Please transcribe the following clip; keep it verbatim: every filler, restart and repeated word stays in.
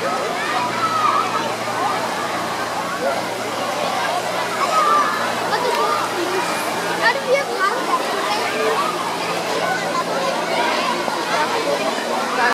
How?